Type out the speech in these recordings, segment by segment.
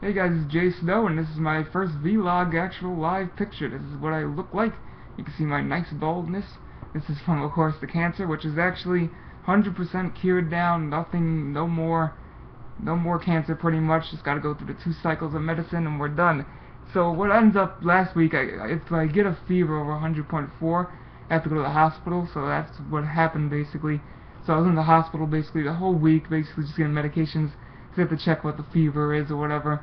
Hey guys, it's Jsnow, and this is my first vlog actual live picture. This is what I look like. You can see my nice baldness. This is from, of course, the cancer, which is actually 100% cured down. Nothing, no more cancer, pretty much. Just gotta go through the 2 cycles of medicine, and we're done. So what ends up last week, I get a fever over 100.4, I have to go to the hospital. So that's what happened, basically. So I was in the hospital, basically, the whole week, basically just getting medications. I have to check what the fever is or whatever,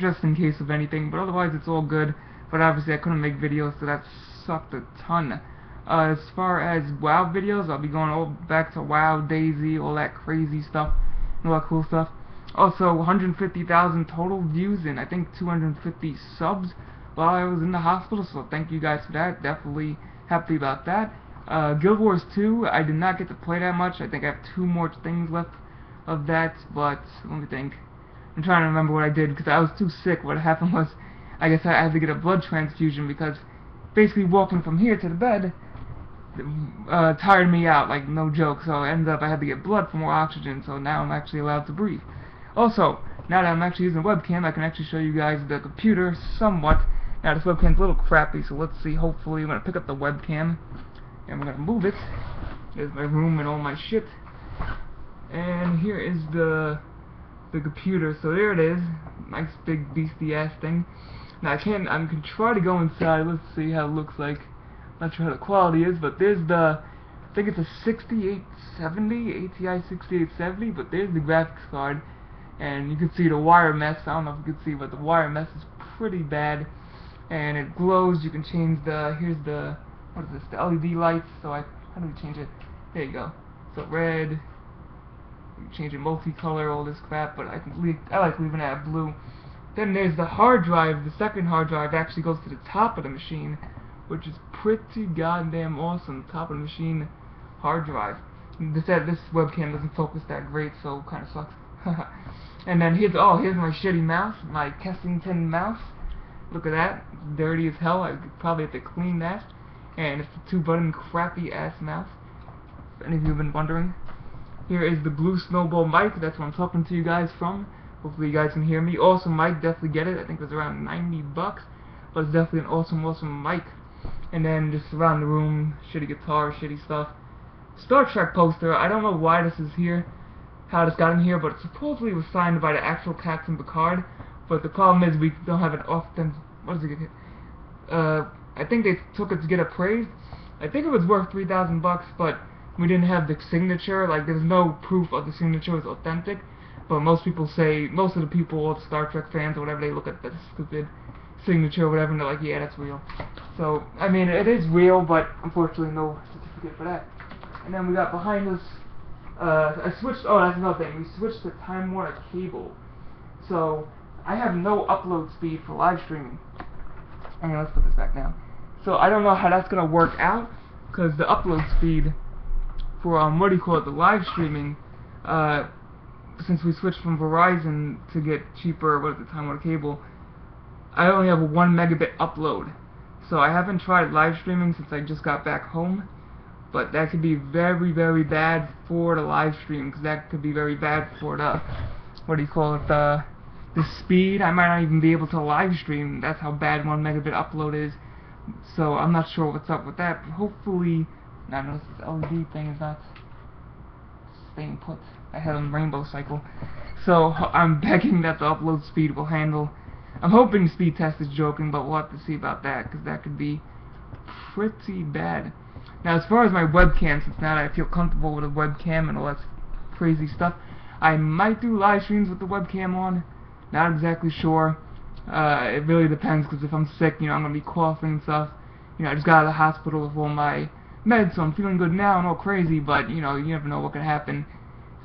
just in case of anything, but otherwise it's all good. But obviously I couldn't make videos, so that sucked a ton. As far as WoW videos, I'll be going all back to WoW, Daisy, all that crazy stuff, all that cool stuff. Also, 150,000 total views and I think 250 subs while I was in the hospital, so thank you guys for that. Definitely happy about that. Guild Wars 2, I did not get to play that much. I think I have 2 more things left of that, but let me think. I'm trying to remember what I did because I was too sick. What happened was, I guess I had to get a blood transfusion because basically walking from here to the bed tired me out, like no joke. So it ended up I had to get blood for more oxygen, so now I'm actually allowed to breathe. Also, now that I'm actually using a webcam, I can actually show you guys the computer somewhat. Now this webcam's a little crappy, so let's see. Hopefully I'm going to pick up the webcam and we're going to move it. There's my room and all my shit. And here is the computer. So there it is, nice big beastie ass thing. Now I can try to go inside. Let's see how it looks like. Not sure how the quality is, but there's the, I think it's a 6870, ATI 6870. But there's the graphics card, and you can see the wire mess. I don't know if you can see, but the wire mess is pretty bad, and it glows. You can change the, here's the, what is this? The LED lights. So how do we change it? There you go. So red. Change it multicolor, all this crap, but I like leaving it at blue. Then there's the hard drive. The second hard drive actually goes to the top of the machine, which is pretty goddamn awesome. Top of the machine hard drive. This webcam doesn't focus that great, so kind of sucks. And then here's my shitty mouse, my Kessington mouse. Look at that, dirty as hell. I probably have to clean that. And it's a 2-button crappy ass mouse, if any of you have been wondering. Here is the Blue Snowball mic. That's what I'm talking to you guys from. Hopefully you guys can hear me. Awesome mic, definitely get it. I think it was around $90, but it's definitely an awesome mic. And then just around the room, shitty guitar, shitty stuff. Star Trek poster. I don't know why this is here, how this got in here, but it supposedly was signed by the actual Captain Picard. But the problem is we don't have an often. What is it? I think they took it to get appraised. I think it was worth $3,000, but we didn't have the signature. Like, there's no proof of the signature is authentic, but most of the people, all the Star Trek fans or whatever, they look at that stupid signature or whatever, and they're like, yeah, that's real. So, I mean, it is real, but unfortunately no certificate for that. And then we got behind us, that's another thing, we switched to Time Warner cable. So, I have no upload speed for live streaming. Anyway, let's put this back down. So, I don't know how that's gonna work out, because the upload speed for the live streaming, since we switched from Verizon to get cheaper, Time Warner cable, I only have a 1 megabit upload. So I haven't tried live streaming since I just got back home, but that could be very, very bad for the live stream, because that could be very bad for the, the speed. I might not even be able to live stream. That's how bad 1 megabit upload is. So I'm not sure what's up with that, but hopefully. Now I notice this LED thing is not staying put. I had a rainbow cycle. So I'm begging that the upload speed will handle. I'm hoping speed test is joking, but we'll have to see about that, because that could be pretty bad. Now as far as my webcam, since now that I feel comfortable with a webcam and all that crazy stuff, I might do live streams with the webcam on. Not exactly sure. It really depends, because if I'm sick, you know, I'm going to be coughing and stuff. You know, I just got out of the hospital with all my meds, so I'm feeling good now and all crazy, but you know, you never know what could happen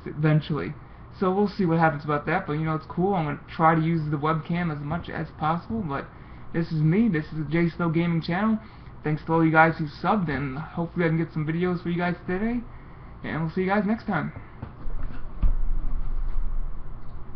eventually. So we'll see what happens about that, but you know, it's cool. I'm going to try to use the webcam as much as possible, but this is me. This is the Jsnow Gaming channel. Thanks to all you guys who subbed, and hopefully I can get some videos for you guys today, and we'll see you guys next time.